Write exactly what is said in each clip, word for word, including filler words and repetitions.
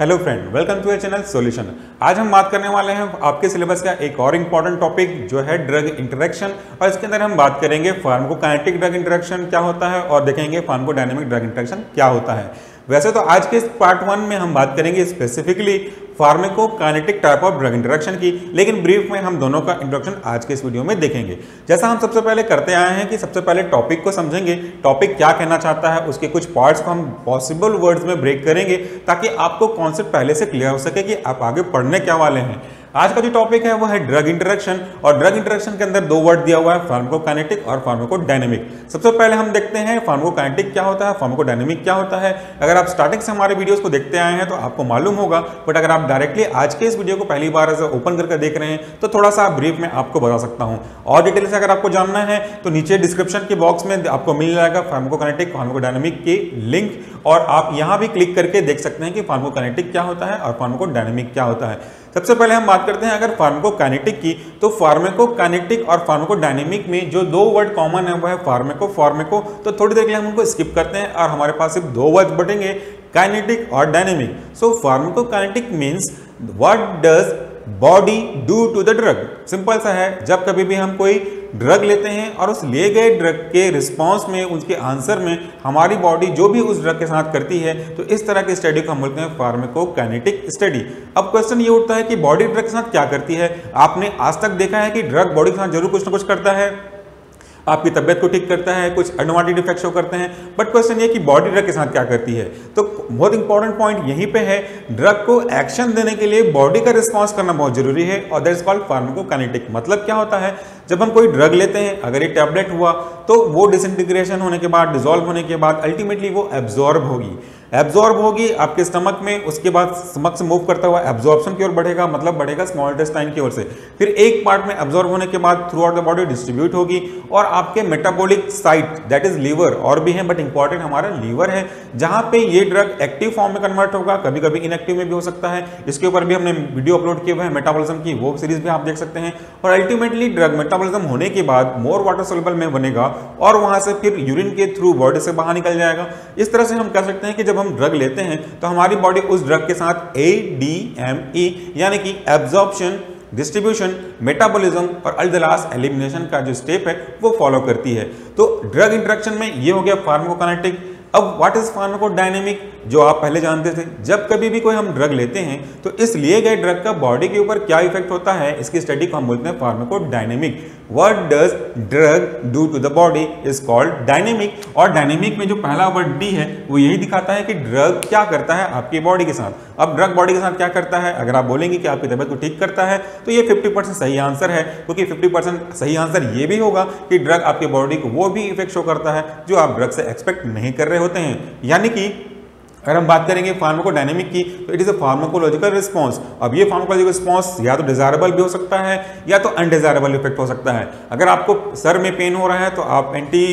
Hello friend, welcome to our channel solution. आज हम बात करने वाले हैं आपके सिलेबस का एक और इम्पॉर्टेंट टॉपिक जो है ड्रग इंटरेक्शन, और इसके अंदर हम बात करेंगे फार्माकोकाइनेटिक ड्रग इंटरेक्शन क्या होता है और देखेंगे फार्माकोडायनेमिक ड्रग इंटरेक्शन क्या होता है। वैसे तो आज के इस पार्ट वन में हम बात करेंगे specifically pharmacokinetic type of drug interaction की, लेकिन ब्रीफ में हम दोनों का इंट्रोडक्शन आज के इस वीडियो में देखेंगे। जैसा हम सबसे पहले करते आए हैं कि सबसे पहले टॉपिक को समझेंगे, टॉपिक क्या कहना चाहता है, उसके कुछ पार्ट्स को हम पॉसिबल वर्ड्स में ब्रेक करेंगे ताकि आपको कॉन्सेप्ट पहले से क्लियर हो सके कि आप आगे पढ़ने क्या वाले हैं। आज का जो टॉपिक है वो है ड्रग इंटरेक्शन, और ड्रग इंटरेक्शन के अंदर दो वर्ड दिया हुआ है, फार्माकोकाइनेटिक और फार्माकोडायनेमिक। सबसे पहले हम देखते हैं फार्माकोकाइनेटिक क्या होता है, फार्माकोडायनेमिक क्या होता है। अगर आप स्टार्टिंग से हमारे वीडियोस को देखते आए हैं तो आपको मालूम होगा, बट अगर आप डायरेक्टली आज के इस वीडियो को पहली बार ऐसे ओपन करके देख रहे हैं तो थोड़ा सा ब्रीफ में आपको बता सकता हूँ। और डिटेल से अगर आपको जानना है तो नीचे डिस्क्रिप्शन के बॉक्स में आपको मिल जाएगा फार्माकोकाइनेटिक फार्माकोडायनेमिक की लिंक, और आप यहाँ भी क्लिक करके देख सकते हैं कि फार्माकोकाइनेटिक क्या होता है और फार्माकोडायनेमिक क्या होता है। सबसे पहले हम बात करते हैं अगर फार्माकोकाइनेटिक की, तो फार्माकोकाइनेटिक और फार्माकोडायनेमिक में जो दो वर्ड कॉमन है वो है फार्माको फार्माको, तो थोड़ी देर के लिए हम उनको स्किप करते हैं और हमारे पास सिर्फ दो वर्ड बटेंगे, काइनेटिक और dynamic. So pharmacokinetic means what does body do to the drug. Simple सा है, जब कभी भी हम कोई ड्रग लेते हैं और उस लिए गए ड्रग के रिस्पांस में, उसके आंसर में हमारी बॉडी जो भी उस ड्रग के साथ करती है, तो इस तरह की स्टडी को हम बोलते हैं फार्माकोकाइनेटिक स्टडी। अब क्वेश्चन ये उठता है कि बॉडी ड्रग के साथ क्या करती है। आपने आज तक देखा है कि ड्रग बॉडी के साथ जरूर कुछ ना कुछ करता है, आपकी तबियत को ठीक करता है, कुछ एडवांटेज इफेक्ट शो करते हैं, बट क्वेश्चन ये कि बॉडी ड्रग के साथ क्या करती है। तो बहुत इंपॉर्टेंट पॉइंट यहीं पे है, ड्रग को एक्शन देने के लिए बॉडी का रिस्पॉन्स करना बहुत जरूरी है, और दैट इज कॉल्ड फार्माकोकाइनेटिक। मतलब क्या होता है, जब हम कोई ड्रग लेते हैं, अगर ये टैबलेट हुआ तो वो डिसइंटीग्रेशन होने के बाद, डिजोल्व होने के बाद अल्टीमेटली वो एब्जॉर्ब होगी एब्जॉर्ब होगी आपके स्टमक में, उसके बाद स्टमक से मूव करता हुआ एब्जॉर्प्शन की ओर बढ़ेगा, मतलब बढ़ेगा स्मॉल इंटेस्टाइन की ओर से, फिर एक पार्ट में एब्जॉर्ब होने के बाद throughout the body distribute होगी, और आपके metabolic site that is liver, और भी है बट इंपॉर्टेंट हमारा लीवर है, जहां पे ये ड्रग एक्टिव फॉर्म में कन्वर्ट होगा, कभी कभी इनएक्टिव में भी हो सकता है। इसके ऊपर भी हमने वीडियो अपलोड किए हुए हैं मेटाबॉलिज्म की, वो सीरीज भी आप देख सकते हैं। और अल्टीमेटली ड्रग मेटाबॉलिज्म होने के बाद मोर वाटर सोल्यूबल में बनेगा और वहां से फिर यूरिन के थ्रू बॉडी से बाहर निकल जाएगा। इस तरह से हम कह सकते हैं कि जब हम ड्रग लेते हैं तो हमारी बॉडी उस ड्रग के साथ ए डी एम ई यानी कि एब्जॉर्प्शन, डिस्ट्रीब्यूशन, मेटाबॉलिज्म और एट द लास्ट एलिमिनेशन का जो स्टेप है वो फॉलो करती है। तो ड्रग इंटरेक्शन में ये हो गया फार्माकोकाइनेटिक। अब व्हाट इज फार्माकोडायनेमिक, जो आप पहले जानते थे, जब कभी भी कोई हम ड्रग लेते हैं तो इस लिए गए ड्रग का बॉडी के ऊपर क्या इफेक्ट होता है, इसकी स्टडी को हम बोलते हैं pharmacodynamic. What does drug do to the body is called dynamic, और डायनेमिक में जो पहला वर्ड डी है वो यही दिखाता है कि ड्रग क्या करता है आपकी बॉडी के साथ। अब ड्रग बॉडी के साथ क्या करता है, अगर आप बोलेंगे कि आपकी तबियत को ठीक करता है तो ये फिफ्टी परसेंट सही आंसर है, क्योंकि फिफ्टी परसेंट सही आंसर ये भी होगा कि ड्रग आपकी बॉडी को वो भी इफेक्ट शो करता है जो आप ड्रग से एक्सपेक्ट नहीं कर रहे होते हैं। यानी कि अगर हम बात करेंगे फार्माकोडायनेमिक की तो it is a pharmacological response. अब ये फार्माकोलॉजिकल रिस्पॉन्स या तो डिजायरेबल भी हो सकता है या तो अनडिजायरेबल इफेक्ट हो सकता है। अगर आपको सर में पेन हो रहा है तो आप एंटी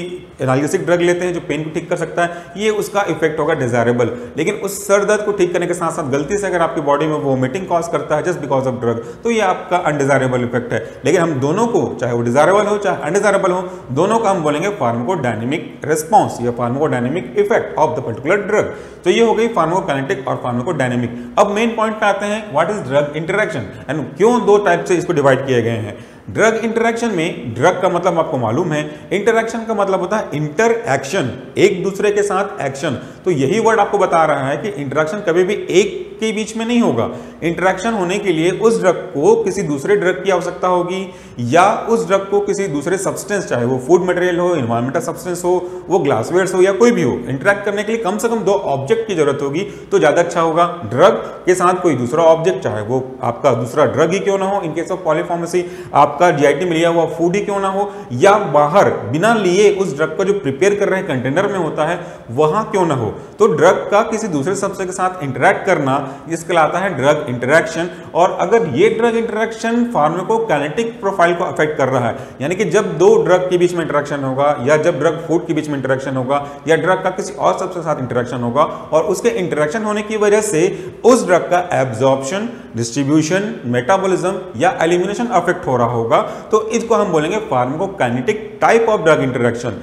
एनाल्जेसिक ड्रग लेते हैं जो पेन को ठीक कर सकता है, ये उसका इफेक्ट होगा डिजायरेबल, लेकिन उस सर दर्द को ठीक करने के साथ साथ गलती से अगर आपकी बॉडी में वोमिटिंग कॉज करता है जस्ट बिकॉज ऑफ ड्रग, तो ये आपका अनडिजायरेबल इफेक्ट है। लेकिन हम दोनों को, चाहे वो डिजायरेबल हो चाहे अनडिजायरेबल हो, दोनों का हम बोलेंगे फार्माकोडायनेमिक रिस्पॉन्स या pharmacodynamic effect of the particular drug. तो ये हो गई फार्माकोकाइनेटिक और फार्माकोडायनेमिक। अब मेन पॉइंट पे आते हैं, what is drug interaction and क्यों दो टाइप से इसको डिवाइड किए गए हैं। ड्रग इंटरेक्शन में ड्रग का मतलब आपको मालूम है, इंटरेक्शन का मतलब होता है इंटर एक्शन, एक दूसरे के साथ एक्शन। तो यही वर्ड आपको बता रहा है कि इंटरेक्शन कभी भी एक के बीच में नहीं होगा। इंटरेक्शन होने के लिए उस ड्रग को किसी दूसरे ड्रग की आवश्यकता होगी, या उस ड्रग को किसी दूसरे सब्सटेंस, चाहे वो फूड मटेरियल हो, इन्वायरमेंटल सब्सटेंस हो, वो ग्लासवेयर्स हो या कोई भी हो, इंटरेक्ट करने के लिए कम से कम दो ऑब्जेक्ट की जरूरत होगी। तो ज़्यादा अच्छा होगा ड्रग के साथ कोई दूसरा ऑब्जेक्ट, चाहे वो आपका दूसरा ड्रग ही क्यों ना हो, इनकेस ऑफ पॉलीफार्मेसी आपका जी आई टी में लिया हुआ फूड ही क्यों ना हो, या बाहर बिना लिए उस ड्रग का जो प्रिपेयर कर रहे हैं कंटेनर में होता है वहाँ क्यों ना हो। तो ड्रग का किसी दूसरे सब्सटेंस के साथ इंटरेक्ट करना इसके लाता है ड्रग इंटरेक्शन। और अगर ये ड्रग इंटरेक्शन फार्माकोकाइनेटिक प्रोफाइल को अफेक्ट कर रहा है, यानी कि जब दो ड्रग के बीच में इंटरेक्शन होगा, या जब ड्रग फूड के बीच में इंटरेक्शन होगा, या ड्रग का किसी और सबसे साथ इंटरेक्शन होगा, और उसके इंटरेक्शन होने की वजह से उस ड्रग का एब्जॉर्प्शन, डिस्ट्रीब्यूशन, मेटाबॉलिज्म या एलिमिनेशन अफेक्ट हो रहा होगा, तो इसको हम बोलेंगे pharmacokinetic type of drug interaction.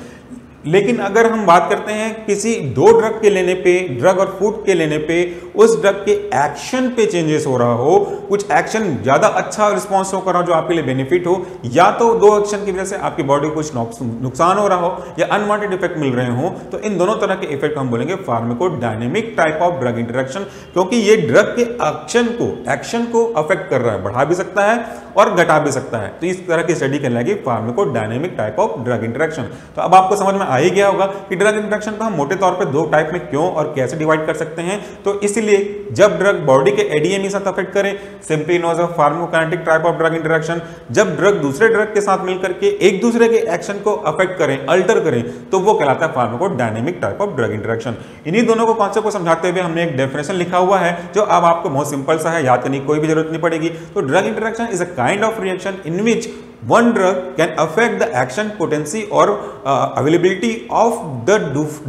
लेकिन अगर हम बात करते हैं किसी दो ड्रग के लेने पे, ड्रग और फूड के लेने पे, उस ड्रग के एक्शन पे चेंजेस हो रहा हो, कुछ एक्शन ज़्यादा अच्छा रिस्पॉन्स होकर हो जो आपके लिए बेनिफिट हो, या तो दो एक्शन की वजह से आपकी बॉडी को कुछ नुकसान हो रहा हो या अनवांटेड इफेक्ट मिल रहे हो, तो इन दोनों तरह के इफेक्ट हम बोलेंगे pharmacodynamic type of drug interaction, क्योंकि ये ड्रग के एक्शन को एक्शन को अफेक्ट कर रहा है, बढ़ा भी सकता है और घटा भी सकता है। तो इस तरह की स्टडी कहलाएगी pharmacodynamic type of drug interaction. तो अब आपको समझ में आ ही गया होगा कि ड्रग इंटरेक्शन को हम मोटे तौर पे दो टाइप में क्यों और कैसे डिवाइड कर सकते हैं। तो इसलिए जब ड्रग बॉडी के एडीएम के साथ अफेक्ट करे, simply knows of pharmacokinetic type of drug interaction, जब ड्रग दूसरे ड्रग के साथ मिलकर के एक दूसरे के एक्शन को अफेक्ट करें, अल्टर करें, तो वो कहलाता है pharmacodynamic type of drug interaction. इन्हीं दोनों को कॉन्सेप्ट को समझाते हुए हमने एक डेफिनेशन लिखा हुआ है जो अब आपको बहुत सिंपल सा है, याद करने की कोई भी जरूरत नहीं पड़ेगी। तो drug interaction is a kind of reaction in which one drug can affect the action potency or uh, availability of the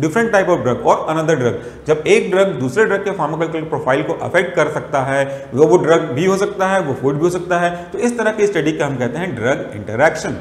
different type of drug or another drug। जब एक ड्रग दूसरे ड्रग के फार्माकोकिनेटिक प्रोफाइल को affect कर सकता है, वो वो ड्रग भी हो सकता है, वो फूड भी हो सकता है, तो इस तरह की स्टडी का हम कहते हैं ड्रग इंटरेक्शन।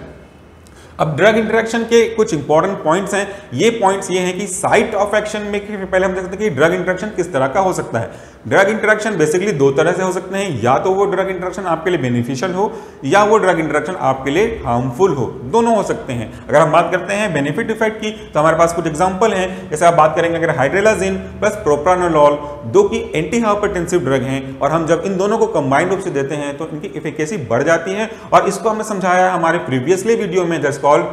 अब ड्रग इंटरेक्शन के कुछ इंपॉर्टेंट पॉइंट्स हैं। ये पॉइंट्स ये हैं कि साइट ऑफ एक्शन में पहले हम देख सकते हैं कि ड्रग इंटरेक्शन किस तरह का हो सकता है। ड्रग इंटरेक्शन बेसिकली दो तरह से हो सकते हैं, या तो वो ड्रग इंटरेक्शन आपके लिए बेनिफिशियल हो या वो ड्रग इंटरेक्शन आपके लिए हार्मफुल हो, दोनों हो सकते हैं। अगर हम बात करते हैं बेनिफिट इफेक्ट की, तो हमारे पास कुछ एग्जाम्पल हैं। जैसे आप बात करेंगे अगर हाइड्रेलाजिन प्लस प्रोप्रानोलॉल, दो की एंटी हाइपरटेंसिव ड्रग हैं, और हम जब इन दोनों को कंबाइंड रूप से देते हैं तो इनकी इफिकेसी बढ़ जाती है। और इसको हमने समझाया हमारे प्रीवियसली वीडियो में, that's called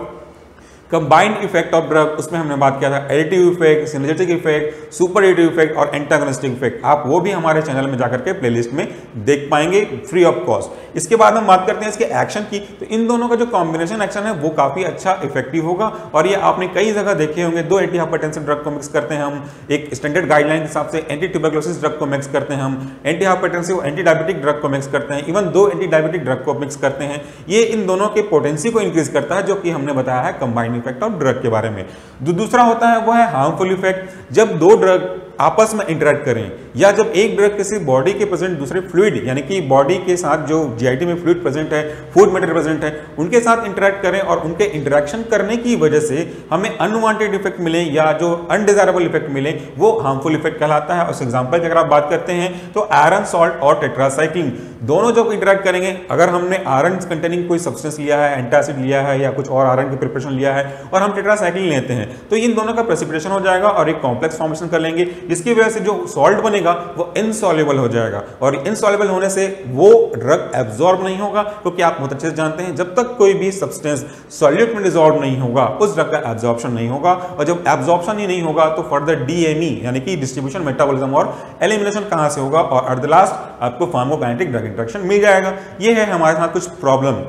combined effect of drug. उसमें हमने बात किया था additive effect, synergetic effect, super additive effect और एंटागोनिस्टिक इफेक्ट। आप वो भी हमारे चैनल में जाकर के प्लेलिस्ट में देख पाएंगे फ्री ऑफ कॉस्ट। इसके बाद हम बात करते हैं इसके एक्शन की, तो इन दोनों का जो कॉम्बिनेशन एक्शन है वो काफ़ी अच्छा इफेक्टिव होगा, और ये आपने कई जगह देखे होंगे। दो एंटी हाइपरटेंसिव ड्रग को मिक्स करते हैं हम, एक स्टैंडर्ड गाइडलाइन के हिसाब से एंटी ट्यूबरक्लोसिस ड्रग को मिक्स करते हैं हम, anti hypertensive anti diabetic drug को मिक्स करते हैं, इवन दो एंटी डायबिटिक ड्रग को मिक्स करते हैं। ये इन दोनों के पोटेंसी को इंक्रीज करता है, जो कि हमने बताया है कंबाइंड इफेक्ट ऑफ ड्रग के बारे में। जो दूसरा होता है वो है हार्मफुल इफेक्ट, जब दो ड्रग आपस में इंटरेक्ट करें या जब एक ड्रग किसी बॉडी के प्रेजेंट दूसरे फ्लूइड, यानी कि बॉडी के साथ जो जीआईटी में फ्लूइड प्रेजेंट है, फूड मटेरियल प्रेजेंट है, उनके साथ इंटरेक्ट करें और उनके इंटरेक्शन करने की वजह से हमें अनवांटेड इफेक्ट मिले या जो अनडिजायरेबल इफेक्ट मिले, वो हार्मफुल इफेक्ट कहलाता है। उस एग्जाम्पल की अगर आप बात करते हैं तो आयरन सॉल्ट और टेट्रासाइक्लिन दोनों जब इंटरेक्ट करेंगे, अगर हमने आयरन कंटेनिंग कोई सब्सटेंस लिया है, एंटासिड लिया है या कुछ और आयरन की प्रिपरेशन लिया है और हम टेट्रासाइक्लिन लेते हैं, तो इन दोनों का प्रेसिपिटेशन हो जाएगा और एक कॉम्प्लेक्स फॉर्मेशन कर लेंगे, जिसकी वजह से जो सॉल्ट बनेगा वो इनसॉल्युबल हो जाएगा, और इनसॉल्युबल होने से वो ड्रग एब्जॉर्ब नहीं होगा, क्योंकि आप बहुत अच्छे से जानते हैं जब तक कोई भी सब्सटेंस सॉल्यूट में डिसॉल्व नहीं होगा उस ड्रग का एब्जॉर्प्शन नहीं होगा, और जब एब्जॉर्प्शन ही नहीं होगा तो फर्दर डीएमई यानी कि डिस्ट्रीब्यूशन, मेटाबॉलिज्म और एलिमिनेशन कहां से होगा, और एट द लास्ट आपको फार्माकोकाइनेटिक ड्रग इंटरेक्शन मिल जाएगा। ये है हमारे साथ कुछ प्रॉब्लम।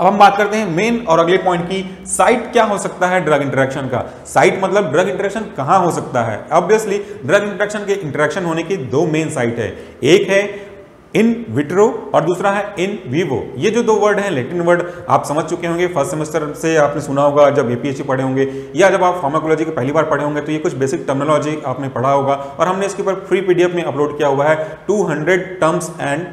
अब हम बात करते हैं मेन और अगले पॉइंट की, साइट क्या हो सकता है ड्रग इंटरेक्शन का। साइट मतलब ड्रग इंटरेक्शन कहाँ हो सकता है। ऑब्वियसली ड्रग इंटरेक्शन के इंटरेक्शन होने की दो मेन साइट है, एक है इन विट्रो और दूसरा है इन वीवो। ये जो दो वर्ड हैं लैटिन वर्ड आप समझ चुके होंगे, फर्स्ट सेमेस्टर से आपने सुना होगा जब एपीएससी पढ़े होंगे या जब आप फार्माकोलॉजी के पहली बार पढ़े होंगे, तो ये कुछ बेसिक टर्मिनोलॉजी आपने पढ़ा होगा, और हमने इसके ऊपर फ्री पीडीएफ में अपलोड किया हुआ है two hundred terms and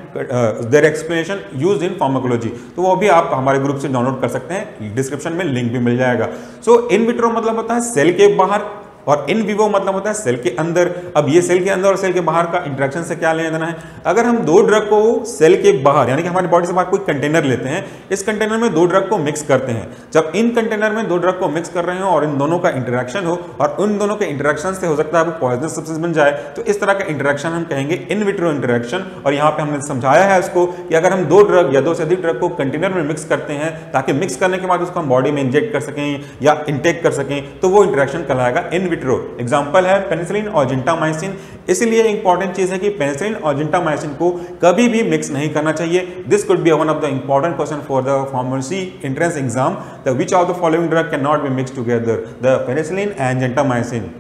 their explanation use in pharmacology, तो वो भी आप हमारे ग्रुप से डाउनलोड कर सकते हैं, डिस्क्रिप्शन में लिंक भी मिल जाएगा। सो इन विट्रो मतलब होता है सेल के बाहर और इन विवो मतलब होता है सेल के अंदर। अब ये सेल के अंदर और सेल के बाहर का इंटरेक्शन से क्या लेना देना है, अगर हम दो ड्रग को सेल के बाहर यानी कि हमारी बॉडी से बाहर कोई कंटेनर लेते हैं, इस कंटेनर में दो ड्रग को मिक्स करते हैं, जब इन कंटेनर में दो ड्रग को मिक्स कर रहे हो और इन दोनों का इंटरेक्शन हो, और उन दोनों के इंटरेक्शन से हो सकता है वो पॉइजनस सब्सटेंस बन जाए, तो इस तरह का इंटरेक्शन हम कहेंगे इन विट्रो इंटरेक्शन। और यहाँ पर हमने समझाया है उसको कि अगर हम दो ड्रग या दो से अधिक ड्रग को कंटेनर में मिक्स करते हैं, ताकि मिक्स करने के बाद उसको हम बॉडी में इंजेक्ट कर सकें या इंटेक कर सकें, तो वो इंटरेक्शन कहलाएगा इन विट्रो। एग्जाम्पल है पेनिसिलिन और जिंटामाइसिन। इसलिए इंपॉर्टेंट चीज है कि पेनिसिलिन और जिंटामाइसिन को कभी भी मिक्स नहीं करना चाहिए। This could be one of the important question for the pharmacy entrance exam, the which of the following drug can not be mix together, the penicillin and gentamicin.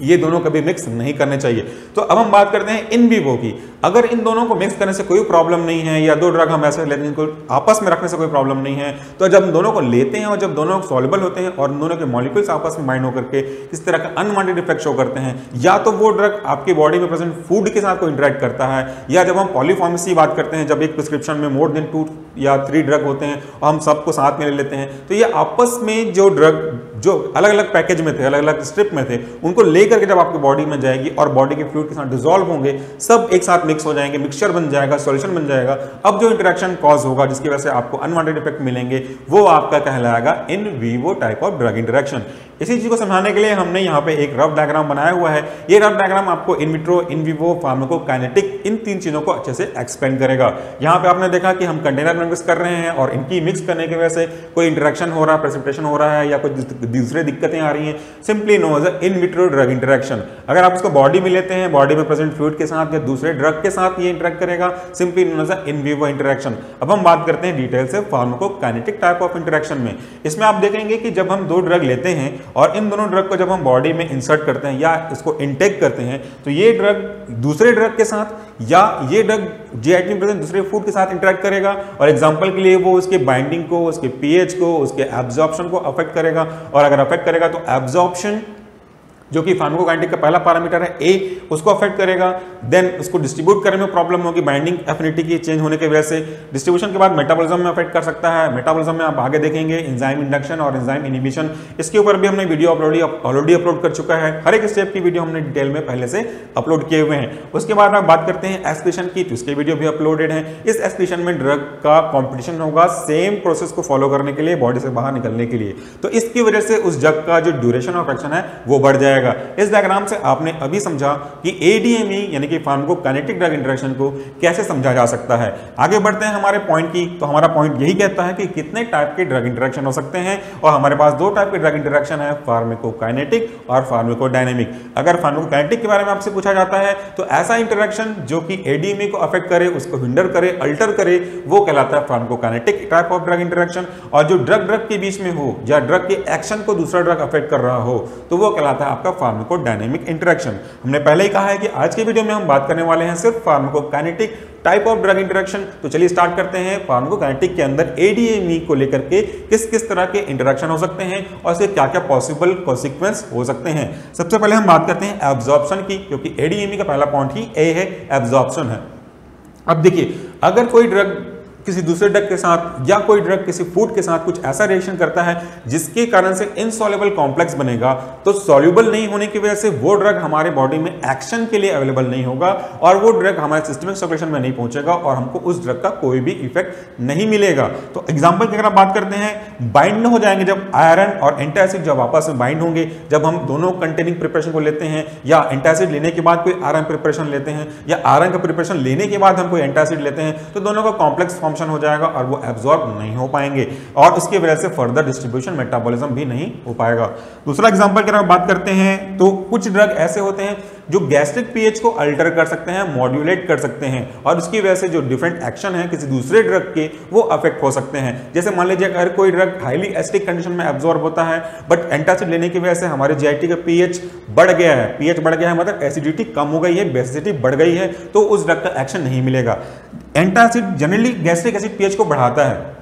ये दोनों कभी मिक्स नहीं करने चाहिए। तो अब हम बात करते हैं इन वीवो की। अगर इन दोनों को मिक्स करने से कोई प्रॉब्लम नहीं है या दो ड्रग हम ऐसे लेते हैं जिनको आपस में रखने से कोई प्रॉब्लम नहीं है, तो जब दोनों को लेते हैं और जब दोनों सॉल्युबल होते हैं और दोनों के मॉलिक्यूल्स आपस में बाइंड होकर के इस तरह का अनवांटेड इफेक्ट शो करते हैं, या तो वो ड्रग आपके बॉडी में प्रेजेंट फूड के साथ कोई इंटरेक्ट करता है, या जब हम पॉलीफार्मेसी बात करते हैं जब एक प्रिस्क्रिप्शन में मोर देन टू या थ्री ड्रग होते हैं और हम सबको साथ में ले लेते हैं, तो ये आपस में जो ड्रग जो अलग अलग पैकेज में थे, अलग अलग स्ट्रिप में थे, उनको लेकर के जब आपके बॉडी में जाएगी और बॉडी के फ्लूइड के साथ डिसॉल्व होंगे, सब एक साथ मिक्स हो जाएंगे, मिक्सचर बन जाएगा, सॉल्यूशन बन जाएगा। अब जो इंटरेक्शन कॉज होगा जिसकी वजह से आपको अनवांटेड इफेक्ट मिलेंगे, वो आपका कहलाएगा in vivo type of drug interaction. इसी चीज को समझाने के लिए हमने यहाँ पे एक रफ डायग्राम बनाया हुआ है। ये रफ डायग्राम आपको in vitro, in vivo, pharmacokinetic, इन तीन चीजों को अच्छे से एक्सप्लेन करेगा। यहाँ पे आपने देखा कि हम कंटेनर में मिक्स कर रहे हैं और इनकी मिक्स करने की वजह से कोई इंटरेक्शन हो रहा है, प्रेसिपिटेशन हो रहा है या कुछ दूसरे दिक्कतें आ रही हैं, simply know as in vitro drug interaction. अगर आप इसको बॉडी में लेते हैं, बॉडी में प्रेजेंट फ्लूइड के साथ या दूसरे ड्रग के साथ ये इंटरेक्ट करेगा, simply know as in vivo interaction. अब हम बात करते हैं डिटेल से फार्माकोकाइनेटिक टाइप ऑफ इंटरेक्शन में। इसमें आप देखेंगे कि जब हम दो ड्रग लेते हैं और इन दोनों ड्रग को जब हम बॉडी में इंसर्ट करते हैं या इसको इंटेक करते हैं, तो ये ड्रग दूसरे ड्रग के साथ या ये ड्रग जीआईटी में प्रेजेंट दूसरे फूड के साथ इंटरेक्ट करेगा और एग्जांपल के लिए वो उसके बाइंडिंग को, उसके पीएच को, उसके एब्जॉर्प्शन को अफेक्ट करेगा। और अगर अफेक्ट करेगा तो एब्जॉर्प्शन जो कि फार्माकोकाइनेटिक का पहला पैरामीटर है ए, उसको अफेक्ट करेगा। देन उसको डिस्ट्रीब्यूट करने में प्रॉब्लम होगी बाइंडिंग एफिनिटी की चेंज होने की वजह से। डिस्ट्रीब्यूशन के बाद मेटाबॉलिज्म में अफेक्ट कर सकता है। मेटाबॉलिज्म में आप आगे देखेंगे एंजाइम इंडक्शन और एंजाइम इनहिबिशन, इसके ऊपर भी हमने वीडियो अपलोड ऑलरेडी अपलोड कर चुका है। हर एक स्टेप की वीडियो हमने डिटेल में पहले से अपलोड किए हुए हैं। उसके बाद आप बात करते हैं एक्सक्रीशन की, तो इसके वीडियो भी अपलोडेड है। इस एक्सक्रीशन में ड्रग का कॉम्पिटिशन होगा सेम प्रोसेस को फॉलो करने के लिए, बॉडी से बाहर निकलने के लिए, तो इसकी वजह से उस ड्रग का जो ड्यूरेशन ऑफ एक्शन है वो बढ़ जाएगा। इस डायग्राम से आपने अभी समझा कि एडीएमई यानी कि फार्माकोकाइनेटिक ड्रग इंटरेक्शन को कैसे समझा जा सकता है। आगे बढ़ते हैं हमारे पॉइंट की, तो हमारा पॉइंट यही कहता है कि कितने टाइप के ड्रग इंटरेक्शन हो सकते हैं और हमारे पास दो टाइप के ड्रग इंटरेक्शन है, फार्माकोकाइनेटिक और फार्माकोडायनेमिक। अगर फार्माकोकाइनेटिक के बारे में आपसे पूछा जाता है तो ऐसा इंटरेक्शन जो कि एडीएमई को अफेक्ट करे, उसको हिंडर करे, अल्टर करे, वो कहलाता है pharmacokinetic type of drug interaction. और जो ड्रग ड्रग के बीच में हो या ड्रग के एक्शन को दूसरा ड्रग अफेक्ट कर रहा हो तो वो कहलाता है आपका फार्माकोडायनेमिक इंटरेक्शन। हमने पहले ही कहा है कि आज के वीडियो में हम बात करने वाले हैं सिर्फ pharmacokinetic type of drug interaction. तो चलिए स्टार्ट करते हैं फार्माकोकाइनेटिक के अंदर एडीएमई को लेकर के किस किस तरह के इंटरेक्शन हो सकते हैं और इसके क्या क्या पॉसिबल कॉन्सिक्वेंस हो सकते हैं। सबसे पहले हम बात करते हैं एब्जॉर्प्शन की, क्योंकि एडीएमई का पहला पॉइंट ही ए है, एब्जॉर्प्शन है। अब देखिए, अगर कोई ड्रग किसी दूसरे ड्रग के साथ या कोई ड्रग किसी फूड के साथ कुछ ऐसा रिएक्शन करता है जिसके कारण से इनसॉल्युबल कॉम्प्लेक्स बनेगा, तो सॉल्युबल नहीं होने की वजह से वो ड्रग हमारे बॉडी में एक्शन के लिए अवेलेबल नहीं होगा और वो ड्रग हमारे सिस्टमिक सर्कुलेशन में नहीं पहुंचेगा और हमको उस ड्रग का कोई भी इफेक्ट नहीं मिलेगा। तो एग्जाम्पल की अगर आप बात करते हैं, बाइंड हो जाएंगे जब आयरन और एंटासिड जब आपस में बाइंड होंगे, जब हम दोनों कंटेनिंग प्रिपरेशन को लेते हैं या एंटासिड लेने के बाद कोई आयरन प्रिपरेशन लेते हैं या आयरन का प्रिपरेशन लेने के बाद हम कोई एंटासिड लेते हैं, तो दोनों का कॉम्प्लेक्स हो जाएगा और वो एब्जॉर्ब नहीं हो पाएंगे और उसकी वजह से फर्दर डिस्ट्रीब्यूशन मेटाबॉलिज्म भी नहीं हो पाएगा। दूसरा एग्जांपल की अगर बात करते हैं तो कुछ ड्रग ऐसे होते हैं जो गैस्ट्रिक पीएच को अल्टर कर सकते हैं, मॉड्यूलेट कर सकते हैं और उसकी वजह से जो डिफरेंट एक्शन है किसी दूसरे ड्रग के वो अफेक्ट हो सकते हैं। जैसे मान लीजिए अगर कोई ड्रग हाईली एसिडिक कंडीशन में एब्जॉर्ब होता है बट एंटासिड लेने की वजह से हमारे जीआईटी का पीएच बढ़ गया है, पीएच बढ़ गया है मतलब एसिडिटी कम हो गई है, बेसिडिटी बढ़ गई है, तो उस ड्रग का एक्शन नहीं मिलेगा। Antacid generally gastric acid pH को बढ़ाता है।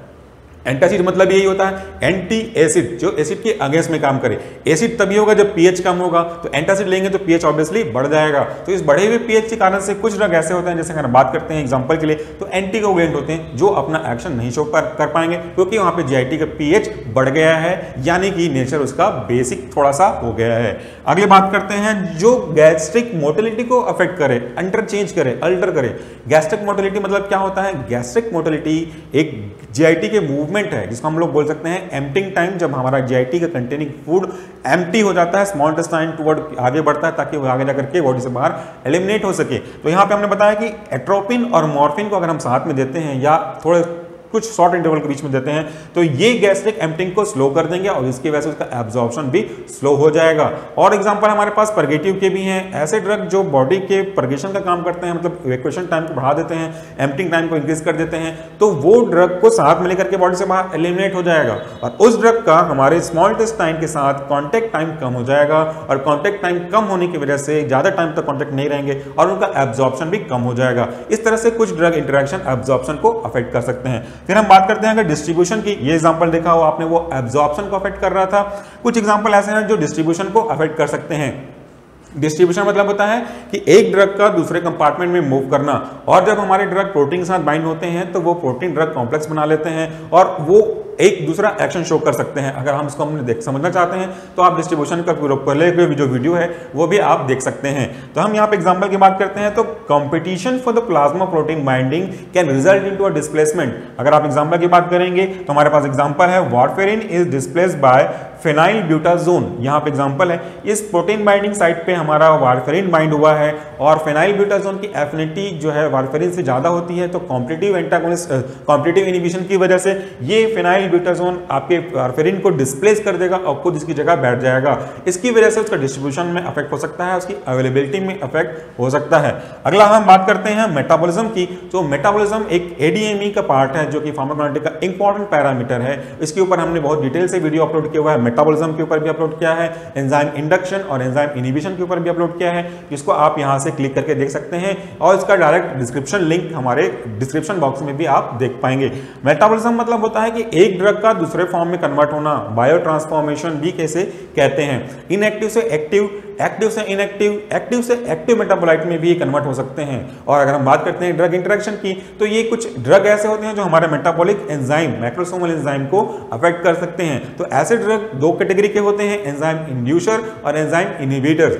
एंटासिड मतलब यही होता है एंटी एसिड, जो एसिड के अगेंस्ट में काम करे। एसिड तभी होगा जब पीएच कम होगा, तो एंटासिड लेंगे तो पीएच ऑब्वियसली बढ़ जाएगा। तो इस बढ़े हुए पीएच के कारण से कुछ ड्रग ऐसे होते हैं, जैसे अगर बात करते हैं एग्जांपल के लिए तो एंटीकोगुलेंट होते हैं जो अपना एक्शन नहीं शो कर पाएंगे क्योंकि वहाँ पर जीआईटी का पीएच बढ़ गया है, यानी कि नेचर उसका बेसिक थोड़ा सा हो गया है। अगले बात करते हैं जो गैस्ट्रिक मोर्टेलिटी को अफेक्ट करे, इंटरचेंज करे, अल्टर करे। गैस्ट्रिक मोर्टेलिटी मतलब क्या होता है? गैस्ट्रिक मोर्टेलिटी एक जीआईटी के मूव मूवमेंट है जिसको हम लोग बोल सकते हैं एम्प्टिंग टाइम, जब हमारा जीआईटी का कंटेनिंग फूड एम्प्टी हो जाता है, स्मॉल इंटेस्टाइन टुवर्ड आगे बढ़ता है ताकि वो आगे जाकर के बॉडी से बाहर एलिमिनेट हो सके। तो यहाँ पे हमने बताया कि एट्रोपिन और मॉर्फिन को अगर हम साथ में देते हैं या थोड़े कुछ शॉर्ट इंटरवल के बीच में देते हैं तो ये गैस्ट्रिक एम्प्टिंग को स्लो कर देंगे और इसकी वजह से उसका एब्जॉर्प्शन भी स्लो हो जाएगा। और एग्जांपल हमारे पास पर्गेटिव के भी हैं, ऐसे ड्रग जो बॉडी के पर्गेशन का काम करते हैं, मतलब इवैक्यूएशन टाइम को बढ़ा देते हैं, एम्प्टिंग टाइम को इंक्रीज कर देते हैं, तो वो ड्रग को साथ में लेकर के बॉडी से बाहर एलिमिनेट हो जाएगा और उस ड्रग का हमारे स्मॉल इंटेस्टाइन के साथ कॉन्टैक्ट टाइम कम हो जाएगा और कॉन्टैक्ट टाइम कम होने की वजह से ज़्यादा टाइम तक कॉन्टैक्ट नहीं रहेंगे और उनका एब्जॉर्प्शन भी कम हो जाएगा। इस तरह से कुछ ड्रग इंटरेक्शन एब्जॉर्प्शन को अफेक्ट कर सकते हैं। फिर हम बात करते हैं अगर डिस्ट्रीब्यूशन की, ये एग्जांपल देखा हो आपने, वो एब्जॉर्प्शन को अफेक्ट कर रहा था। कुछ एग्जांपल ऐसे हैं जो डिस्ट्रीब्यूशन को अफेक्ट कर सकते हैं। डिस्ट्रीब्यूशन मतलब होता है कि एक ड्रग का दूसरे कंपार्टमेंट में मूव करना, और जब हमारे ड्रग प्रोटीन के साथ बाइंड होते हैं तो वो प्रोटीन ड्रग कॉम्प्लेक्स बना लेते हैं और वो एक दूसरा एक्शन शो कर सकते हैं। अगर हम इसको हमने देख समझना चाहते हैं तो आप डिस्ट्रीब्यूशन का पहले जो वीडियो है वो भी आप देख सकते हैं। तो हम यहाँ पे एग्जांपल की बात करते हैं तो competition for the plasma protein binding can result into a displacement. अगर आप एग्जांपल की बात करेंगे तो हमारे पास एग्जांपल है warfarin is displaced by phenylbutazone. यहाँ पे एग्जांपल है इस प्रोटीन बाइंडिंग साइट पे हमारा वारफेरिन बाइंड हुआ है और फेनाइल ब्यूटाजोन की एफिनिटी जो है वारफेरिन से ज्यादा होती है, तो कॉम्पिटिटिव एंटागोनिस्ट कॉम्पिटिटिव इनहिबिशन की वजह से ये फेनाइल ब्यूटाजोन आपके वारफेरिन को डिस्प्लेस कर देगा और खुद इसकी जगह बैठ जाएगा। इसकी वजह से उसका डिस्ट्रीब्यूशन में अफेक्ट हो सकता है, उसकी अवेलेबिलिटी में अफेक्ट हो सकता है। अगला हम बात करते हैं मेटाबॉलिज्म की। तो मेटाबॉलिज्म एक एडीएमई का पार्ट है जो कि फार्माकोकाइनेटिक्स का इंपॉर्टेंट पैरामीटर है। इसके ऊपर हमने बहुत डिटेल से वीडियो अपलोड किया हुआ है, मेटाबॉलिज्म के ऊपर भी अपलोड किया है, एंजाइम इंडक्शन और एंजाइम इनहिबिशन के ऊपर भी अपलोड किया है, जिसको आप यहाँ से क्लिक करके देख सकते हैं और इसका डायरेक्ट डिस्क्रिप्शन लिंक हमारे डिस्क्रिप्शन बॉक्स में भी आप देख पाएंगे। मेटाबॉलिज्म मतलब होता है कि एक ड्रग का दूसरे फॉर्म में कन्वर्ट होना, बायो ट्रांसफॉर्मेशन भी कैसे कहते हैं। इनएक्टिव से एक्टिव, एक्टिव से इनएक्टिव, एक्टिव से एक्टिव मेटाबोलाइट में भी कन्वर्ट हो सकते हैं। और अगर हम बात करते हैं ड्रग इंटरेक्शन की तो ये कुछ ड्रग ऐसे होते हैं जो हमारे मेटाबॉलिक एंजाइम मैक्रोसोमल एंजाइम को अफेक्ट कर सकते हैं। तो ऐसे ड्रग दो कैटेगरी के होते हैं, एंजाइम इंड्यूसर और एंजाइम इनहिबिटर।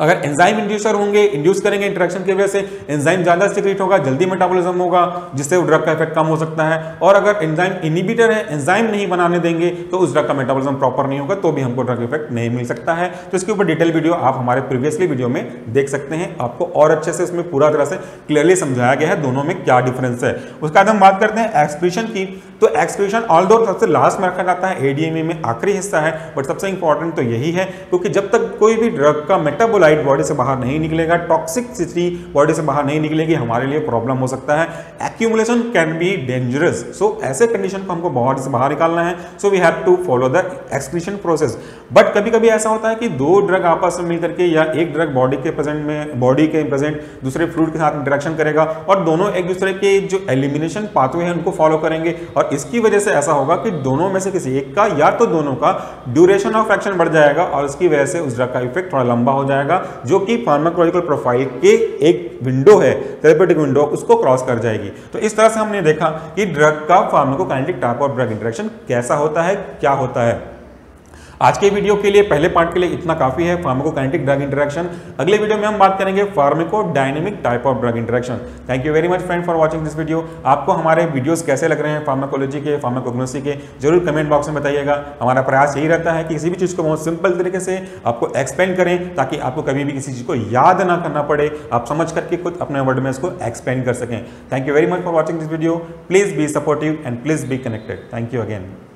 अगर एंजाइम इंड्यूसर होंगे, इंड्यूस करेंगे इंटरेक्शन की वजह से, एंजाइम ज़्यादा सीक्रेट होगा, जल्दी मेटाबॉलिज्म होगा जिससे वो ड्रग का इफेक्ट कम हो सकता है। और अगर एंजाइम इनहिबिटर है, एंजाइम नहीं बनाने देंगे तो उस ड्रग का मेटाबॉलिज्म प्रॉपर नहीं होगा, तो भी हमको ड्रग इफेक्ट नहीं मिल सकता है। तो इसके ऊपर डिटेल वीडियो आप हमारे प्रीवियसली वीडियो में देख सकते हैं, आपको और अच्छे से इसमें पूरा तरह से क्लियरली समझाया गया है दोनों में क्या डिफरेंस है। उसके बाद हम बात करते हैं एक्सक्रीशन की। तो एक्सक्रीशन ऑल दो सबसे लास्ट में रखा जाता है, एडीएमई में आखिरी हिस्सा है, बट सबसे इंपॉर्टेंट तो यही है क्योंकि जब तक कोई भी ड्रग का मेटाबोलाइट बॉडी से बाहर नहीं निकलेगा, टॉक्सिसिटी बॉडी से बाहर नहीं निकलेगी, हमारे लिए प्रॉब्लम हो सकता है। Accumulation can be dangerous, so ऐसे कंडीशन को हमको बॉडी से बाहर निकालना है, so we have to follow the excretion process. But कभी कभी ऐसा होता है कि दो ड्रग आपस में मिलकर के या एक ड्रग बॉडी के प्रेजेंट में बॉडी के प्रेजेंट दूसरे फ्लूइड के साथ इंटरेक्शन करेगा और दोनों एक दूसरे के जो एलिमिनेशन पाथवे हैं उनको फॉलो करेंगे और इसकी वजह से ऐसा होगा कि दोनों में से किसी एक का या तो दोनों का ड्यूरेशन ऑफ एक्शन बढ़ जाएगा और इसकी वजह से उस ड्रग का इफेक्ट थोड़ा लंबा हो जाएगा, जो कि फार्माकोलॉजिकल प्रोफाइल के एक विंडो है, थेरेप्यूटिक विंडो, उसको क्रॉस कर जाएगी। तो इस तरह से हमने देखा कि ड्रग का pharmacokinetic type of drug interaction कैसा होता है, क्या होता है। आज के वीडियो के लिए पहले पार्ट के लिए इतना काफी है, फार्माकोकाइनेटिक ड्रग इंटरेक्शन। अगले वीडियो में हम बात करेंगे pharmacodynamic type of drug interaction. Thank you very much friend for watching this video. आपको हमारे वीडियोस कैसे लग रहे हैं फार्माकोलॉजी के, फार्माकोग्नोसी के, जरूर कमेंट बॉक्स में बताइएगा। हमारा प्रयास यही रहता है कि किसी भी चीज़ को बहुत सिंपल तरीके से आपको एक्सप्लेन करें ताकि आपको कभी भी किसी चीज़ को याद ना करना पड़े, आप समझ करके खुद अपने वर्ड में इसको एक्सप्लेन कर सकें। Thank you very much for watching this video. Please be supportive and please be connected. Thank you again.